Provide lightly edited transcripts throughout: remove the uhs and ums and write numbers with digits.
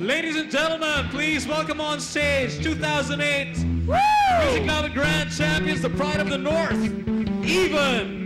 Ladies and gentlemen, please welcome on stage 2008 Muziklaban Grand Champions, the Pride of the North, Even.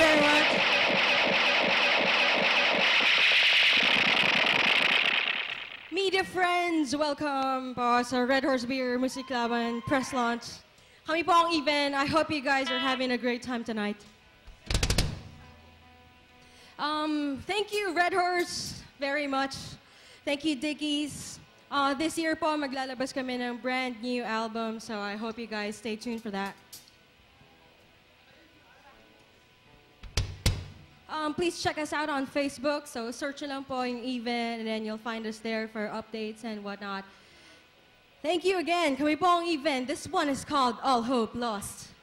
very much. Media friends, welcome po sa Red Horse Beer Muziklaban press launch. Kami po ang Even. I hope you guys are having a great time tonight. Thank you, Red Horse, very much. Thank you, Dickies. This year po, maglalabas kami ng brand new album, so I hope you guys stay tuned for that. Please check us out on Facebook. So search lang po yung Even, and then you'll find us there for updates and whatnot. Thank you again. Kami po ang Even. This one is called All Hope Lost.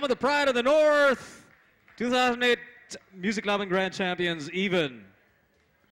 Muziklaban, the pride of the North, 2008 Muziklaban Grand Champions, Even.